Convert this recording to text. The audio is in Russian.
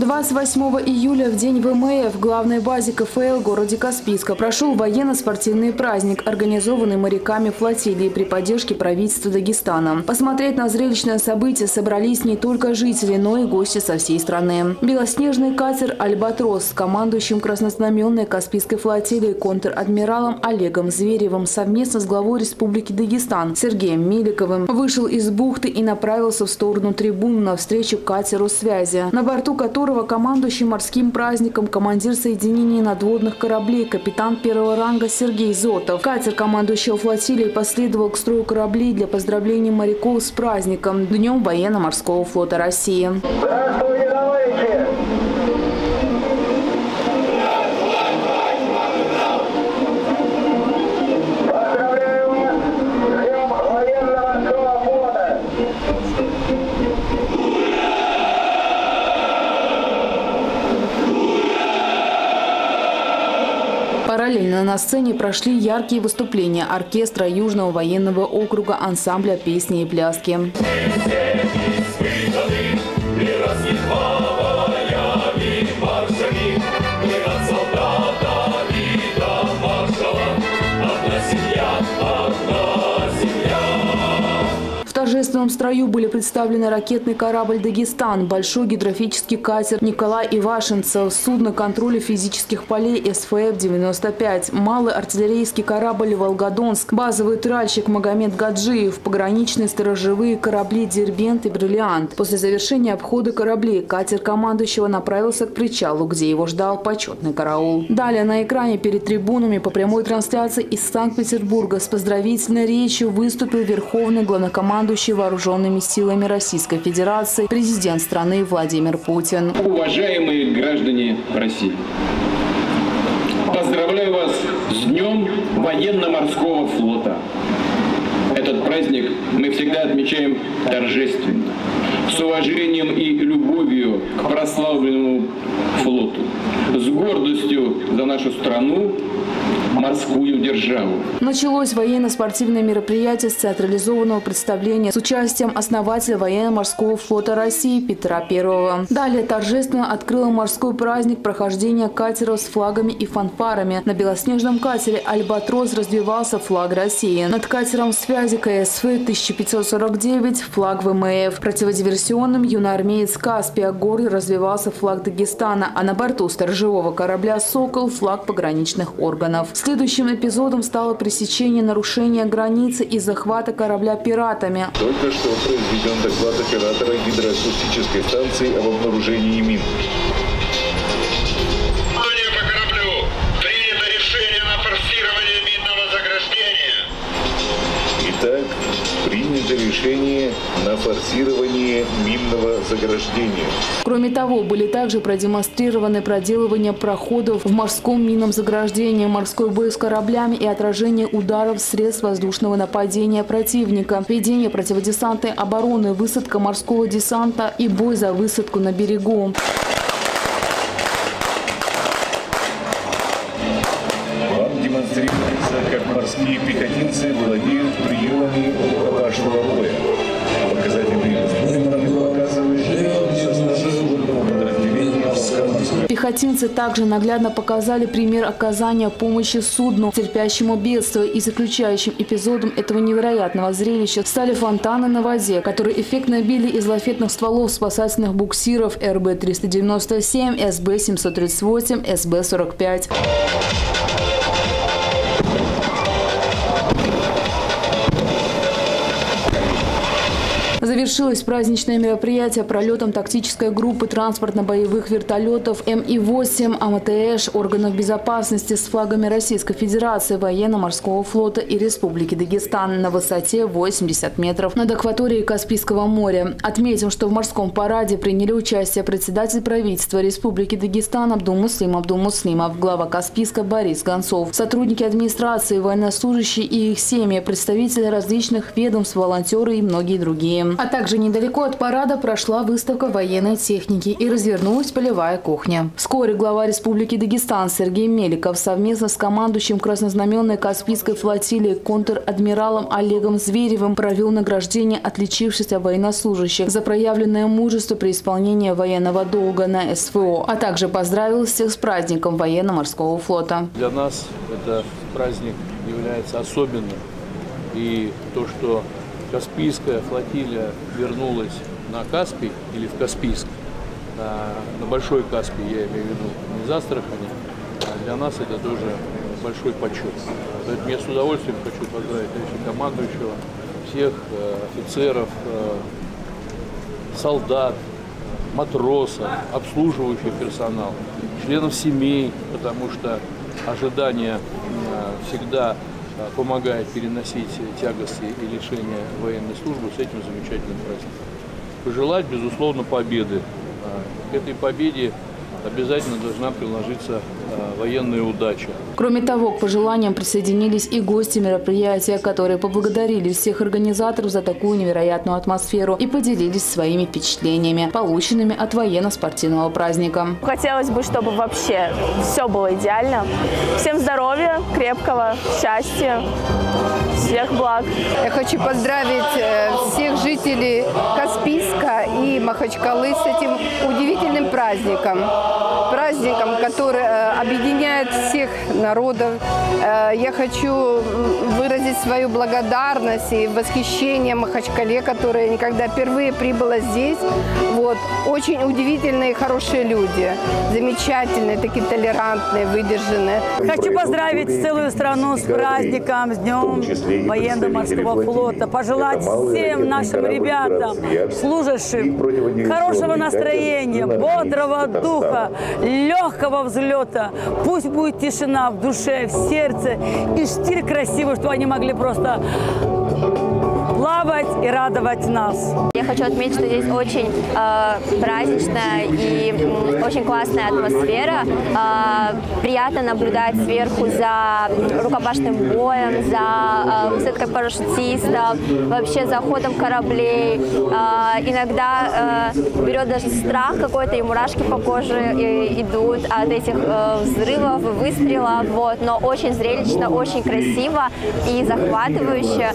28 июля, в день ВМФ, в главной базе КФЛ в городе Каспийска прошел военно-спортивный праздник, организованный моряками флотилии при поддержке правительства Дагестана. Посмотреть на зрелищное событие собрались не только жители, но и гости со всей страны. Белоснежный катер «Альбатрос» с командующим Краснознаменной Каспийской флотилии контр-адмиралом Олегом Зверевым совместно с главой Республики Дагестан Сергеем Меликовым вышел из бухты и направился в сторону трибун навстречу катеру связи, на борту которого командующий морским праздником командир соединения надводных кораблей капитан первого ранга Сергей Зотов. Катер командующего флотилией последовал к строю кораблей для поздравления моряков с праздником – Днем военно-морского флота России. Параллельно на сцене прошли яркие выступления оркестра Южного военного округа, ансамбля «Песни и пляски». В торжественном строю были представлены ракетный корабль «Дагестан», большой гидрофический катер «Николай Ивашенцев», судно контроля физических полей СФФ-95, малый артиллерийский корабль «Волгодонск», базовый тральщик «Магомед Гаджиев», пограничные сторожевые корабли «Дербент» и «Бриллиант». После завершения обхода кораблей катер командующего направился к причалу, где его ждал почетный караул. Далее на экране перед трибунами по прямой трансляции из Санкт-Петербурга с поздравительной речью выступил верховный главнокомандующий вооруженными силами Российской Федерации президент страны Владимир Путин. Уважаемые граждане России, поздравляю вас с Днем военно-морского флота. Этот праздник мы всегда отмечаем торжественно, с уважением и любовью к прославленному флоту, с гордостью за нашу страну, морскую державу. Началось военно-спортивное мероприятие с театрализованного представления с участием основателя военно-морского флота России Петра Первого. Далее торжественно открыл морской праздник прохождения катеров с флагами и фанфарами. На белоснежном катере «Альбатрос» развивался флаг России. Над катером связи КСФ-1549 флаг ВМФ. Противодиверсионным юноармеец «Каспия» горы развивался флаг Дагестана, а на борту сторожевого корабля «Сокол» флаг пограничных органов. Следующим эпизодом стало пресечение нарушения границы и захвата корабля пиратами. Только что произведен доклад оператора гидроакустической станции об обнаружении мин. Решение на форсирование минного заграждения. Кроме того, были также продемонстрированы проделывание проходов в морском минном заграждении, морской бой с кораблями и отражение ударов средств воздушного нападения противника, ведение противодесантной обороны, высадка морского десанта и бой за высадку на берегу. Вам демонстрируется, как морские пехотинцы владеют приемами рукопашного боя. Показательные номеры показывают, что все сложило подразделение морского. Пехотинцы также наглядно показали пример оказания помощи судну, терпящему бедствие, и заключающим эпизодом этого невероятного зрелища стали фонтаны на воде, которые эффектно били из лафетных стволов спасательных буксиров РБ-397, СБ-738, СБ-45. Завершилось праздничное мероприятие пролетом тактической группы транспортно-боевых вертолетов МИ-8 АМТЭШ органов безопасности с флагами Российской Федерации, военно-морского флота и Республики Дагестан на высоте 80 метров над акваторией Каспийского моря. Отметим, что в морском параде приняли участие председатель правительства Республики Дагестан Абдулмуслимов, глава Каспийска Борис Гонцов, сотрудники администрации, военнослужащие и их семьи, представители различных ведомств, волонтеры и многие другие. Также недалеко от парада прошла выставка военной техники и развернулась полевая кухня. Вскоре глава Республики Дагестан Сергей Меликов совместно с командующим Краснознаменной Каспийской флотилии контр-адмиралом Олегом Зверевым провел награждение отличившихся военнослужащих за проявленное мужество при исполнении военного долга на СВО, а также поздравил всех с праздником военно-морского флота. Для нас этот праздник является особенным, и то, что Каспийская флотилия вернулась на Каспий или в Каспийск, на Большой Каспий, я имею в виду, не из Астрахани, для нас это тоже большой почет. Поэтому я с удовольствием хочу поздравить командующего, всех офицеров, солдат, матросов, обслуживающий персонал, членов семей, потому что ожидание всегда помогает переносить тягости и лишения военной службы с этим замечательным праздником. Пожелать, безусловно, победы. К этой победе обязательно должна приложиться военная удача. Кроме того, к пожеланиям присоединились и гости мероприятия, которые поблагодарили всех организаторов за такую невероятную атмосферу и поделились своими впечатлениями, полученными от военно-спортивного праздника. Хотелось бы, чтобы вообще все было идеально. Всем здоровья, крепкого счастья, всех благ. Я хочу поздравить всех жителей Каспийска и Махачкалы с этим удивительным праздником. Праздником, который объединяет всех народов. Я хочу выразить свою благодарность и восхищение Махачкале, которая никогда впервые прибыла здесь. Вот. Очень удивительные и хорошие люди. Замечательные, такие толерантные, выдержанные. Хочу поздравить целую страну с праздником, с Днем военно-морского флота. Пожелать всем нашим ребятам, служащим, хорошего настроения, бодрого духа, легкого взлета. Пусть будет тишина в душе, в сердце и штиль красивый, что они могли просто плавать и радовать нас. Я хочу отметить, что здесь очень праздничная и очень классная атмосфера. Приятно наблюдать сверху за рукопашным боем, за высадкой парашютистов, вообще за ходом кораблей. Иногда берет даже страх какой-то, и мурашки по коже идут от этих взрывов, выстрелов. Вот. Но очень зрелищно, очень красиво и захватывающе.